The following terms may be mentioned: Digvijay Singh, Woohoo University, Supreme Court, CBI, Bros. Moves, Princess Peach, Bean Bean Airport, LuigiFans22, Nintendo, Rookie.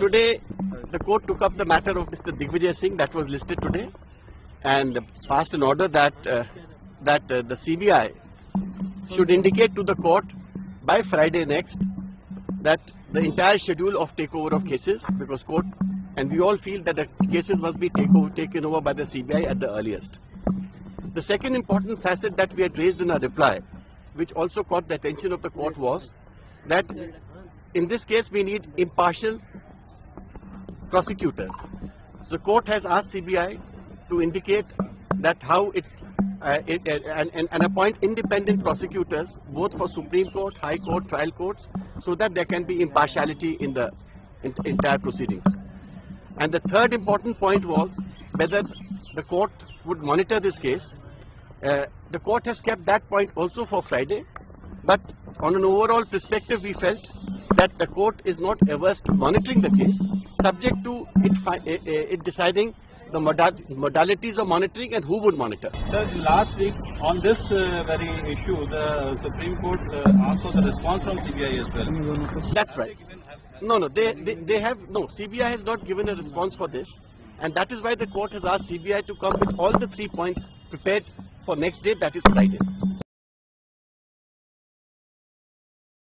Today, the court took up the matter of Mr. Digvijay Singh that was listed today and passed an order that the CBI should indicate to the court by Friday next that the entire schedule of takeover of cases, because court and we all feel that the cases must be taken over by the CBI at the earliest. The second important facet that we had raised in our reply, which also caught the attention of the court, was that in this case we need impartial prosecutors. So court has asked CBI to indicate that how it's and appoint independent prosecutors both for Supreme Court, High Court, trial courts, so that there can be impartiality in the entire proceedings. And the third important point was whether the court would monitor this case. The court has kept that point also for Friday, but on an overall perspective we felt that the court is not averse to monitoring the case, subject to it deciding the modalities of monitoring and who would monitor. Sir, last week on this very issue, the Supreme Court asked for the response from CBI as well. That's right. No, they have, no, CBI has not given a response for this, and that is why the court has asked CBI to come with all the 3 points prepared for next day, that is Friday.